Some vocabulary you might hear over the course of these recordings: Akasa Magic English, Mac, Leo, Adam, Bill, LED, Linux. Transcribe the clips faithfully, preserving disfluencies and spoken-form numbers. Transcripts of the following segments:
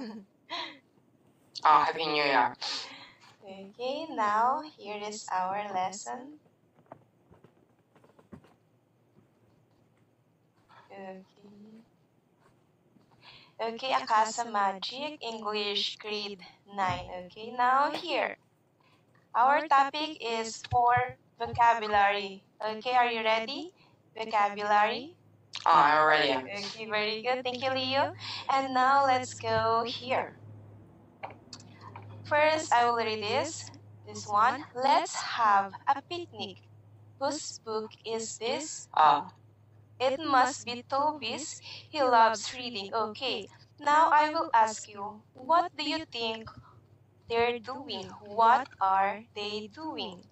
Oh, Happy New Year. Okay, now here is our lesson. Okay. Okay, Akasa Magic English grade nine. Okay, now here. Our topic is for vocabulary. Okay, are you ready? Vocabulary? Oh, I'm ready. Okay, very good. Thank you, Leo. And now let's go here. First, I will read this. This one. Let's have a picnic. Whose book is this? Oh. It must be Toby's. He loves reading. Okay. Now I will ask you, what do you think they're doing? What are they doing?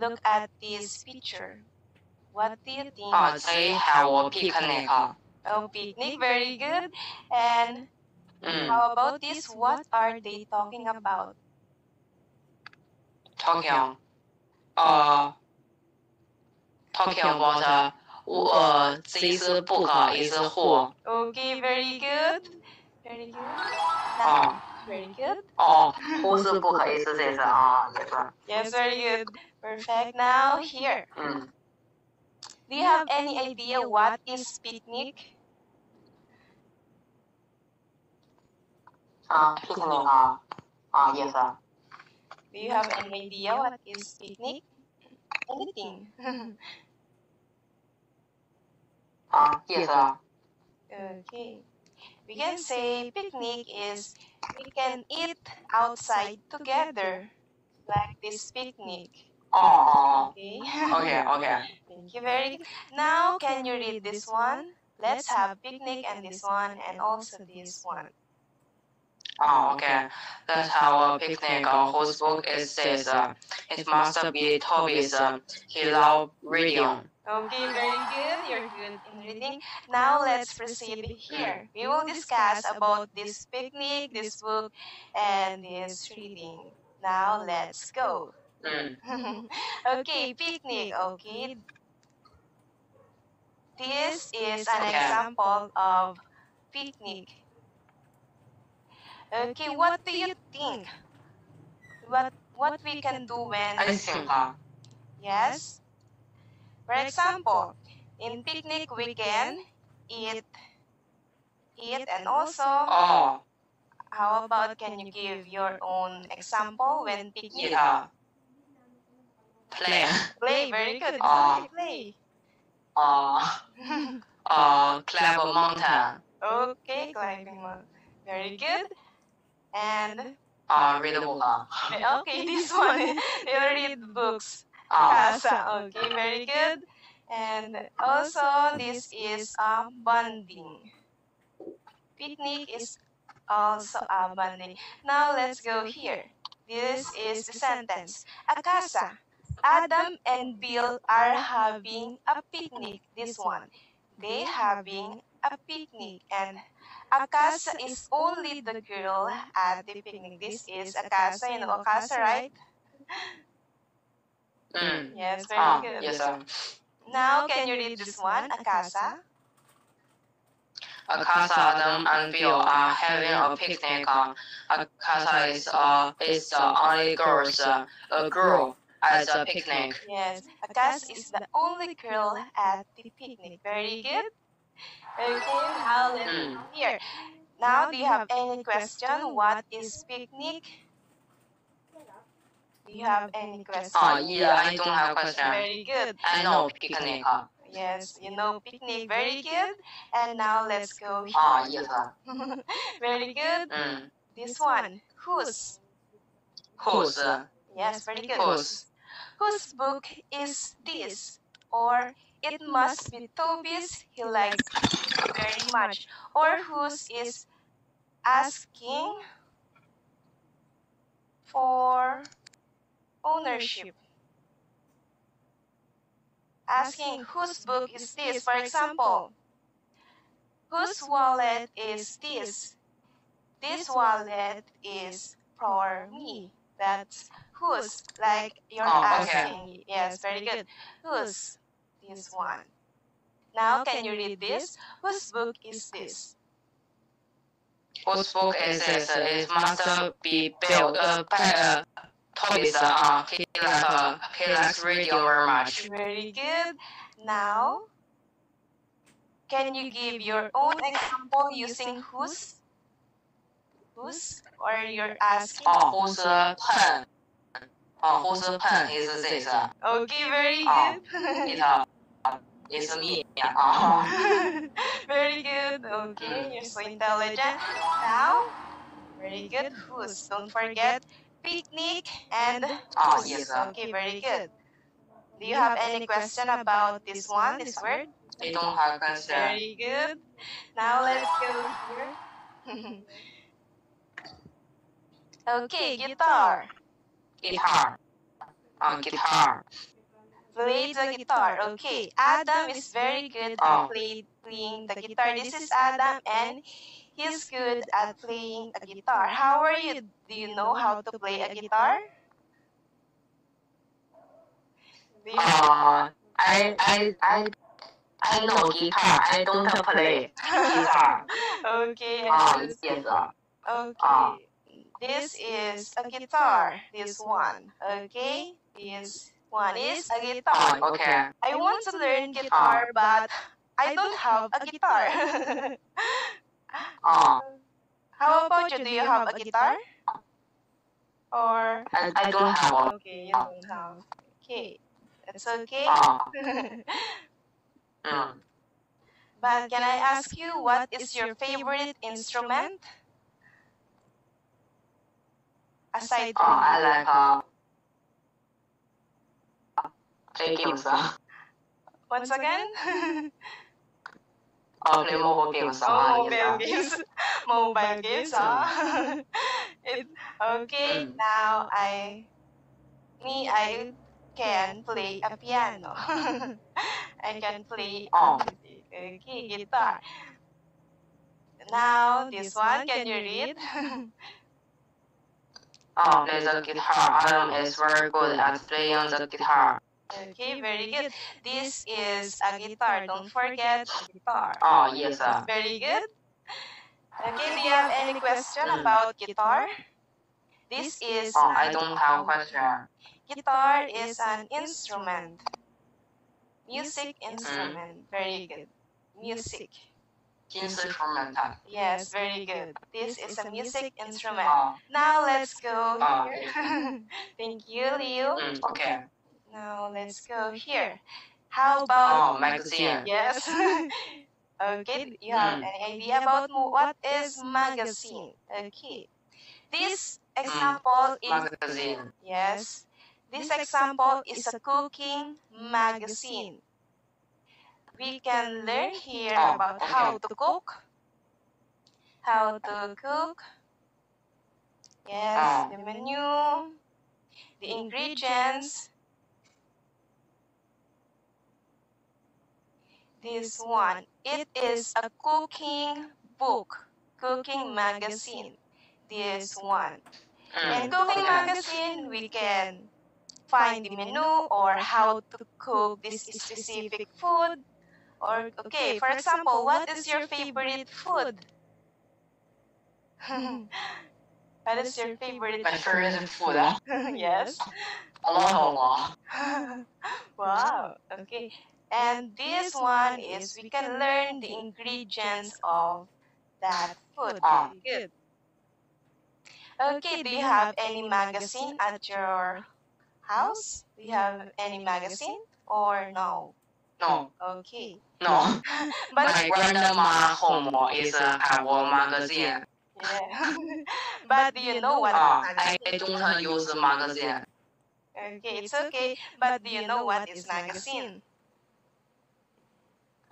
Look at this picture. What do you think? Oh, they have a picnic. Oh, picnic. Very good. And mm. how about this? What are they talking about? Talking. Uh, talking about... Uh, Uh, this book is a who. Okay, very good. Very good. Uh, very good. Oh, uh, whose book is this? Uh, yes. yes, very good. Perfect. Now, here. Mm. Do you have any idea what is picnic? Uh, picnic. Uh, uh, yes, sir. Do you have any idea what is picnic? Anything. Uh, yes, sir. Okay. We can say picnic is we can eat outside together, like this picnic. Oh. Okay. Okay. Okay. Thank you very much. Now, can you read this one? Let's have picnic and this one and also this one. Oh, okay. Let's have a picnic. Uh, whose book is this? Uh, it must be Toby's. Uh, he loves reading. Okay, very good. You're good in reading. Now let's proceed here. We will discuss about this picnic, this book, and this reading. Now let's go. Mm. Okay, picnic. Okay. This is an okay. example of picnic. Okay, what do you think? What what we can do when I think. Yes? For example, in picnic we can eat, eat and also, oh. how about can you give your own example when picnic? Yeah. Play. Play, very good. Uh, play. Uh, uh, climb a mountain. Okay, climbing mountain. Very good. And? Uh, read a book. Okay, this one, you'll read books. Casa. Okay, very good. And also, this is a bonding. Picnic is also a bonding. Now, let's go here. This is the sentence. Akasa, Adam and Bill are having a picnic. This one. They having a picnic. And Akasa is only the girl at the picnic. This is Akasa. You know Akasa, right? Mm. Yes, very ah, good. Yes, sir. Now, can you read this one, Akasa? Akasa, Adam, and Bill are having a picnic. Akasa is uh, is the only girl, uh, a girl at the picnic. Yes, Akasa is the only girl at the picnic. Very good. Okay, now let's mm. go here. Now, do you have any question? What is picnic? Do you have any questions? Oh, yeah, I don't have questions. Very good. I know picnic. Yes, you know picnic. Very good. And now let's go here. Oh, yes. Very good. Mm. This one. Whose? Whose? Yes, very good. Whose? Whose book is this? Or it must be Toby's. He likes it very much. Or whose is asking for... ownership. Asking whose book is this? For example, whose wallet is this? This wallet is for me. That's whose, like you're oh, asking. Okay. Yes, very good. Whose? This one. Now, can you read this? Whose book is this? Facebook access is must be built uh, by uh, Toby. Uh, he likes uh, he likes radio very much. Very good. Now, can you give your own example using whose? Whose? Or you're asking? Oh, whose uh, pen? Oh, whose pen is this? Uh? Okay, very good. Oh, it, uh, It's me. Oh. Very good. Okay, you're so intelligent. Now, very good. Who's? Don't forget picnic and oh, yes. Okay, very good. Do you have any question about this one, this word? I don't have question. Very good. Now let's go here. Okay, guitar. Guitar. Oh, guitar. Play the guitar. Okay, Adam is very good oh. at play, playing the guitar. This is Adam, and he's good at playing a guitar. How are you? Do you know how to play a guitar? Do you uh, I, I, I, I know guitar. I don't play guitar. Okay. Uh, yes, uh, okay. Uh, this is a guitar. This one. Okay. This. One is a guitar. Oh, okay. I want to learn guitar, oh. but I don't have a guitar. Oh. How about you? Do you have a guitar? Or I, I don't have one. Okay, you don't have. Okay, that's okay. Oh. mm. But can I ask you, what is your favorite instrument? Aside from. Oh, I like. Uh, Games, uh. Once again? Oh, play mobile games. Oh, mobile games. Mobile games. Uh. it, okay, mm. now I... Me, I can play a piano. I can play oh. a okay, guitar. Now, this one, can you read? Oh, play the guitar. Adam is very good at playing the guitar. Okay, very good. This is a guitar. Don't forget a guitar. Oh, yes, sir. Very good. Okay, do you have any question mm. about guitar? This is... Oh, I don't have a question. Guitar is an instrument. Music instrument. Mm. Very good. Music. Instrumental. Yes, very good. This is a music instrument. Oh. Now, let's go oh. here. Thank you, Leo. Mm, okay. Now, let's go here. How about... Oh, magazine. Yes. Okay, you have mm. any idea about what is magazine? Okay. This example mm. is... Magazine. Yes. This example is a cooking magazine. We can learn here oh, about okay. how to cook. How to cook. Yes, oh. the menu, the ingredients. This one, it is a cooking book, cooking magazine, this one. Mm, in cooking okay. magazine, we can find the menu or how to cook this specific food. Or, okay, for example, what is your favorite food? What is your favorite My favorite food, huh? Yes. Allah Allah. Wow, okay. And this one is we can learn the ingredients of that food. Oh. Good. Okay, do you have any magazine at your house? Do you have any magazine or no? No. Okay. No. But my grandma's home is a our magazine. Yeah. But do you know what? Oh, I don't use magazine. Okay, it's okay. But do you know what is magazine?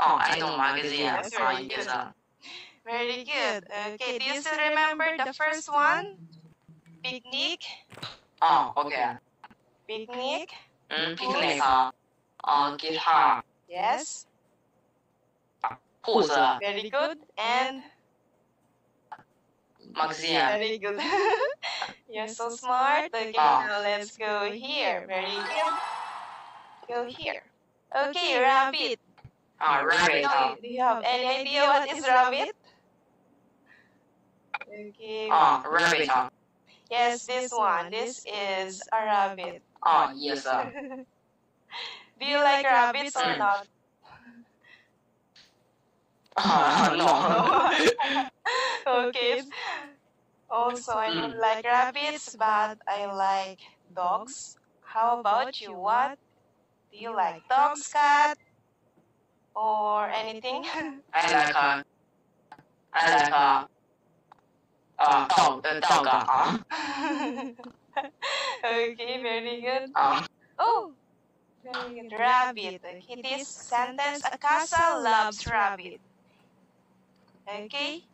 Oh, I don't magazine. Yes, very, good. very good. Okay, do you still remember the first one? Picnic? Oh, okay. Picnic? Mm, picnic. Uh, uh, guitar. Yes. Who's? Very good. And? Magazine. Very good. You're so smart. Okay, oh. now let's go here. Very good. Go here. Okay, rabbit. Oh, rabbit. Do you have any idea what is rabbit? Okay. Ah, uh, rabbit. Huh? Yes, this one. This is a rabbit. Ah, uh, yes. Uh. Do you like rabbits or not? Ah, no. Okay. Also, I don't mm. like rabbits, but I like dogs. How about you? What do you like? Dogs, cat, or anything? I like uh, I like uh, uh, dog, the dog. Uh. Okay, very good. Uh. Oh, very good. Rabbit. Okay, this sentence: Akasa loves rabbit. Okay.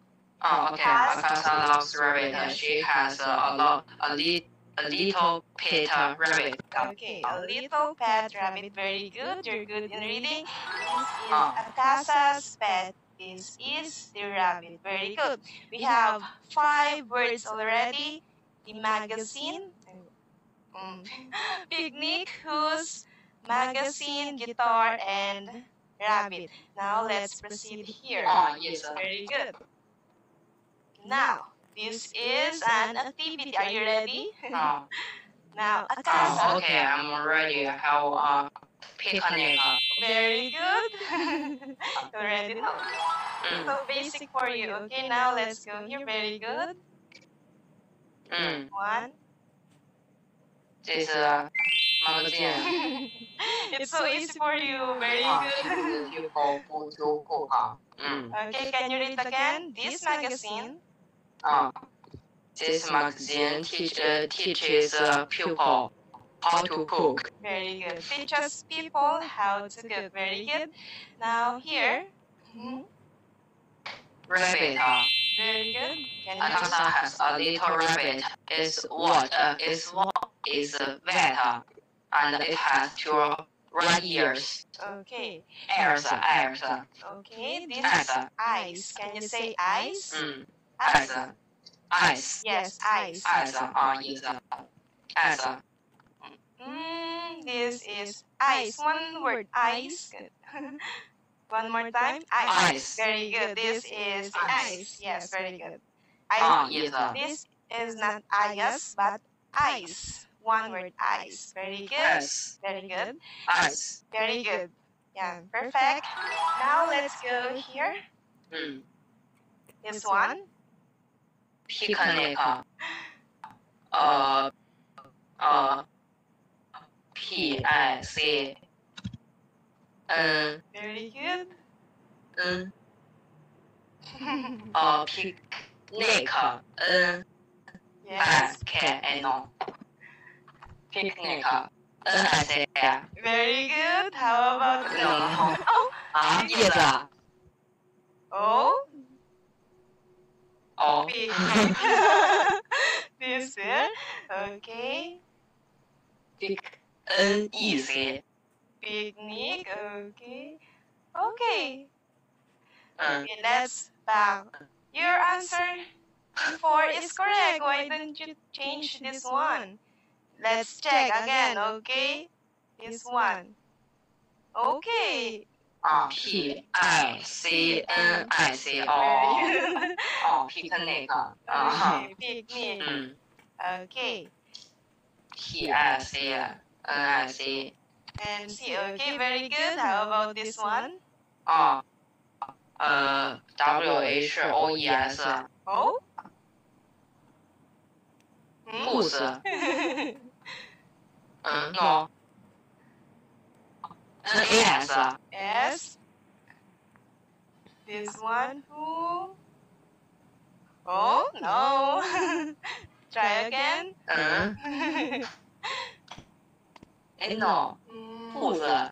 Oh, okay. Akasa loves rabbit. Uh, she has uh, a lot, a, li a little pet uh, rabbit. Okay, a little pet rabbit. Very good. You're good in reading. This is oh. Akasa's pet. This is the rabbit. Very good. We have five words already. The magazine, mm. picnic, whose, magazine, guitar, and rabbit. Now let's proceed here. Oh, yes, sir. Very good. Now, this is an activity. Are you ready? Oh. Now, Akasa. Oh, okay, I'm ready. How uh, pick a name. Very good. Already know. Mm. So basic for you. Okay, now let's go here. Very good. Mm. One. This is uh, a magazine. It's so easy for you. Very good. Okay, can you read again? This magazine. Uh, this magazine teach, uh, teaches uh, people how to cook. Very good. Teaches people how to cook. Very good. Now here. Mm-hmm. Rabbit. Uh, Very good. Can Akasa you... has a little rabbit. It's what uh, is what is a vet, uh, and it has two red ears. Okay. Ears. Uh, ears. Uh. Okay. This is eyes. Can you say eyes? Mm. Eyes. Eyes. Eyes. Yes, eyes. Eyes. Ah, yes. Eyes. Mm, this is eyes. One word. Eyes. One more time. Eyes. Very good. This is eyes. Yes, very good. Ah, yes. This is not eyes, but eyes. One word. Eyes. Very good. Very good. Eyes. Very good. Yeah, perfect. Now let's go here. Mm. This one. Picnic. Uh, uh, P I C. N. Very good. N. Uh, picnic. N. Yes. K N O. Picnic. N I C. Very good. How about no? No. Oh. Ah, yes. Oh. Oh. This year. Okay. Picnic. Picnic. Okay. Okay. Okay, let's back. Your answer before is correct. Why don't you change this one? Let's check again. Okay. This one. Okay. Oh, P I C N I C O. Oh, picnic. Uh-huh. Picnic. Mm. Okay. P I C N I C. And P. Okay, very good. How about this one? Oh. Uh. W H O E S. Oh. Moose. Uh, no. Yes. Yes. This one who? Oh no. Try again. Uh. No. Who's the?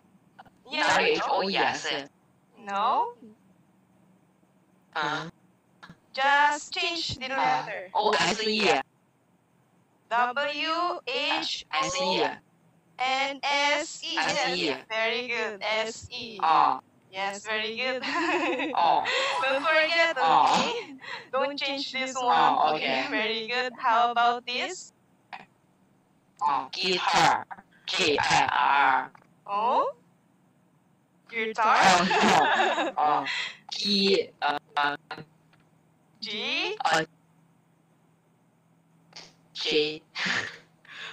Yeah. Oh yes. No. Uh. Just change the letter. O S E. W H S E. And S E. Yes. Very good. S E. Oh. Yes, very good. Oh. Don't forget, okay? Oh. Don't change this one. Oh, okay. Okay. Very good. How about this? Oh, guitar. G I R. Oh? Guitar? Oh, no. Oh. G. Uh, G. Uh, J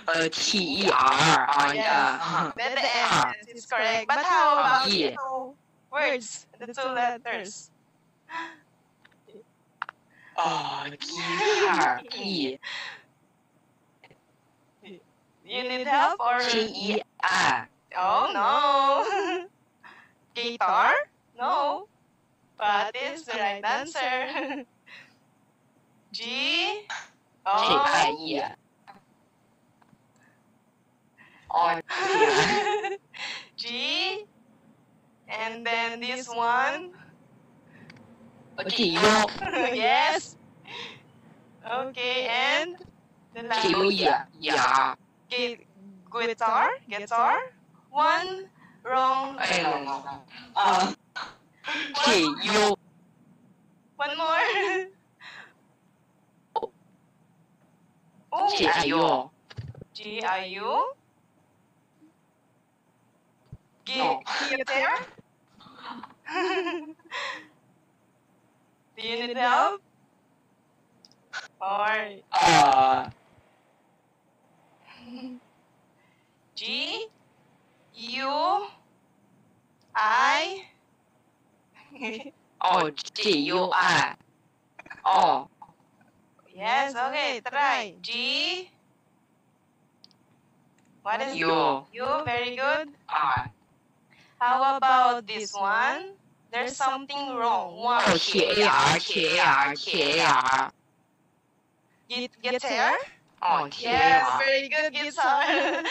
uh, T E R I R. Then the S is correct. But how about the two words, the two letters? Oh, G R E. You need help or? G E R. Oh no. Guitar? No. But it's the right answer. G O I E. On. G. And then this one. Okay. Yes. Okay. And the last. Yeah. Yeah. Guitar. Guitar. One wrong. Uh, okay. You. One more. Oh, G I U. G I U. No. Guitar. Do you need help? Or uh. G U I. Oh, G U I. Oh. Yes, okay, try. G. What is U? U, very good. I. How about this one? There's something wrong. One. Oh, K A R, K A R, K A R. Guitar? Oh, K A R. Yes, very good, guitar.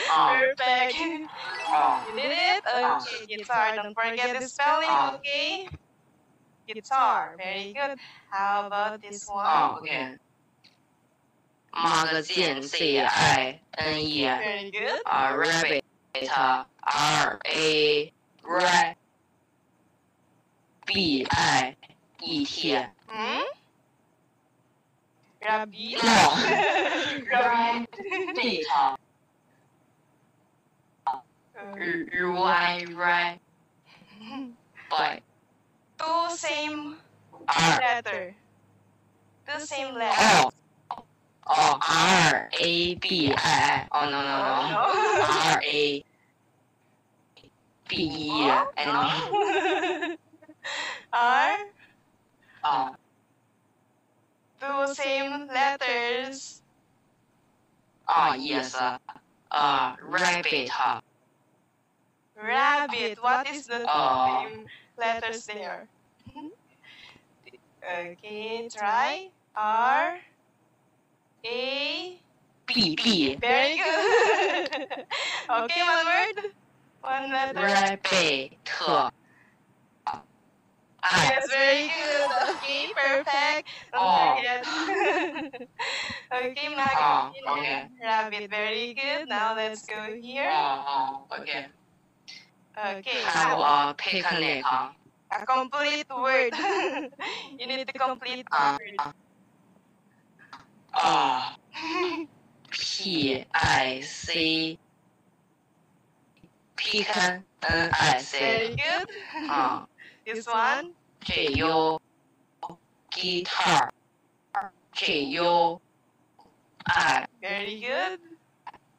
Oh. Perfect. Oh. You did it? Okay, guitar. Don't forget the spelling, oh. Okay? Guitar, very good. How about this one? Oh, okay. Magazine, C I N E. Very good. Uh, rabbit, R A, rabbit, B I E T. Hmm? Rabbit? No. Rabbit. Why, right? But two same letter. Two same letter. Oh, R A B I. Oh no no no. Oh, no. R A B E oh, and no. R. Oh. Two same letters. Oh yes. Uh, uh rabbit. Huh? Rabbit. What is the oh. same letters there? Okay, try R. A B B. Very good. Okay, one word. One letter. Rabbit. Yes, very good. Okay, perfect. Oh. Okay, Maggie. Oh, okay. Rabbit. Very good. Now let's go here. Oh, oh, okay. Okay. How uh, picnic? Uh, a complete word. You need to complete uh, word. Uh, Uh, P I C P N N I C. Very good. Uh, this one. J U guitar. J U I. Very good.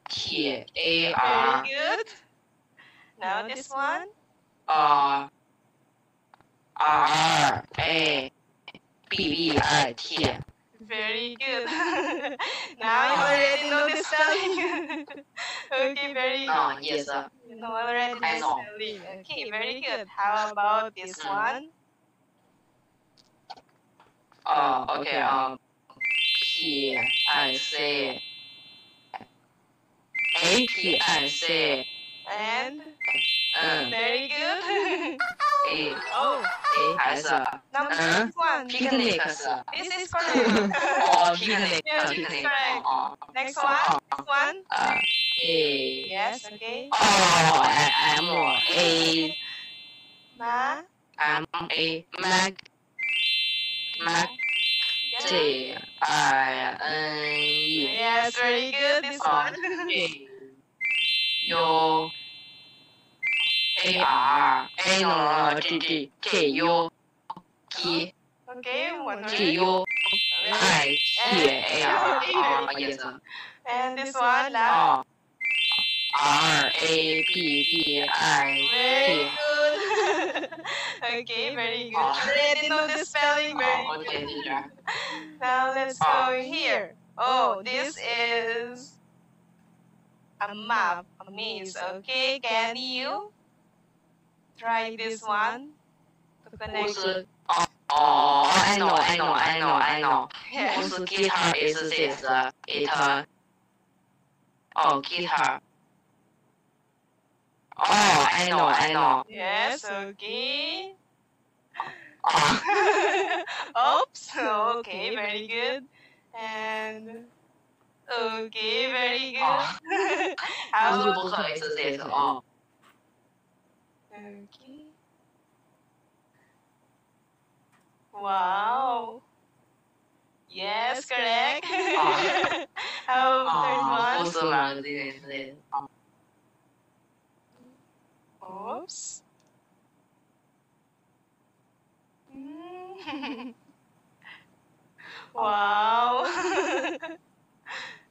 T A R. Very good. Now this one. Uh, R A B B I T. Very good. Now you already know the spelling. Okay, very good. Oh, yes, sir. You know already the spelling. Okay, very good. How about this mm. one? Oh, okay. Um, P I C A P I C and um. Very good. A. Oh. Yes, sir. Number uh, one. Picnic. This is correct. Oh, picnic. Yeah, this is correct. Oh, oh. Next one. Oh, oh. Next one. Uh, a. Yes, okay. Oh, I'm a. Ma. I'm a. Mag. Mag. J. I. N. E. Yes, very good. This oh, one. A. Yo. A R A no G G K U G. Okay, one word. G U. I, here, am, oh, yes, sir. And this one, last. R, A, P, P, I, Very good. Okay, very good. I didn't know the spelling very good. Now let's go here. Oh, this is a map, a maze. Okay, can you try this one to connect? Oh, oh, I know, I know, I know, I know. Yeah. Also, guitar is this, uh, it, uh, oh, guitar. Oh, I know, I know. Yes, okay. Oh. Oops, okay, very good. And okay, very good. How about this? Oh. Okay. Wow. Yes, correct. Oh. How about third one? Also, this is Oops. Wow.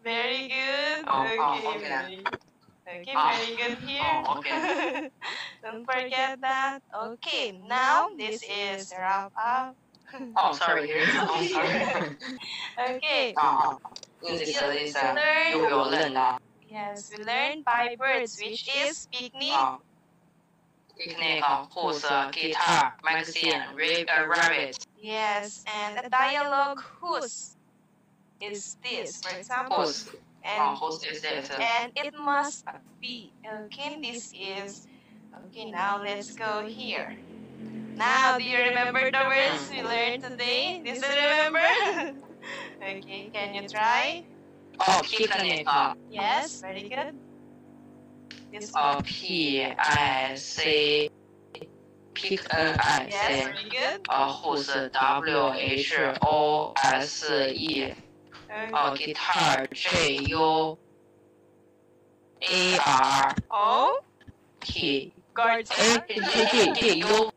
Very good. Oh, okay, oh, okay. Very good. Okay, oh. Very good here. Oh, okay. Don't forget that. Okay, now this is wrap up. Oh, sorry. Oh, sorry. Okay. Oh, this is this uh, you will learn. Yes, we learn by words, which is picnic. Oh. Picnic, uh, horse, uh, guitar, magazine, rig, uh, rabbit. Yes, and a dialogue whose is this, for example. Horse. And, uh, horse is this, uh, and it must be. Okay, this is. Okay, now let's go here. Now, do you remember the words we learned today? Do you remember? Okay, can you try? Oh, picnic. Uh, yes, very good. This oh, P I C P N I C. Yes, very good. Uh, horse W H O S E. Okay. Uh, guitar J U A R O T. Guards. A T T T U.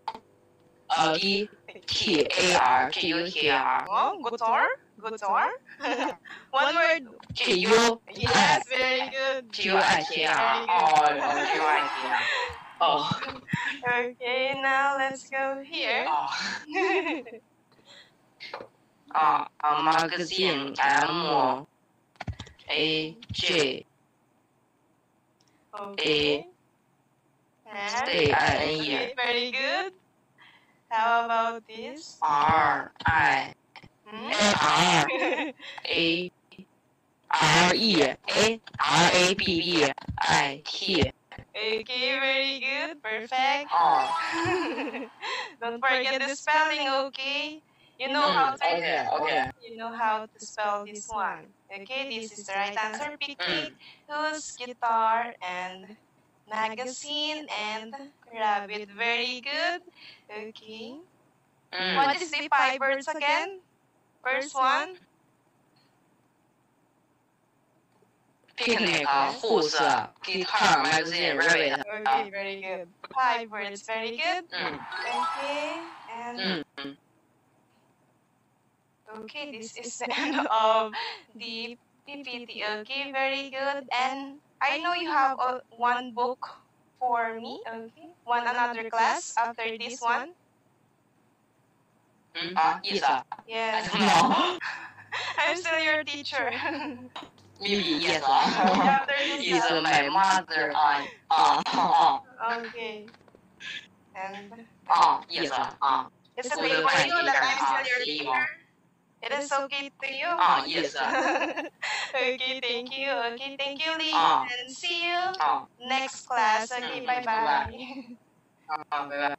Uh, E T A R T U T R. Oh, guitar, guitar. One word. T U. Yes, very good. T U I T R. Oh, T U I T R. Oh. Okay, now let's go here. Oh. uh, a magazine. M A J. Okay. A I N E. Very good. How about this? R I R A R E A R A B B I T. Okay, very good, perfect. Oh. Don't forget the spelling, okay? You know mm, how to okay, okay. You know how to spell this one. Okay, this is the right answer. Picnic, whose, guitar, and magazine and rabbit. Very good. Okay. Mm. What is the five words again? First one. Picnic, uh, horse, uh, guitar, magazine, rabbit. Okay, very good. Five words. Very good. Mm. Okay. And mm. Okay, this is the end of the P P T. Okay, very good. And I know you have uh, one book for me, okay? One another class after this one. Mm, uh, yes, uh, yes. I don't know. I'm still your teacher. Maybe, yes. Uh. Yes, uh, my mother. Uh, uh, uh, uh. Okay. And. Uh, yes, uh, uh. It's okay for you teacher, that I'm still uh, your teacher. It is okay to you? Ah, yes. Okay, thank you. Okay, thank you, Lee. Ah. And see you ah. next class. Okay, bye-bye. Mm. Ah, bye-bye.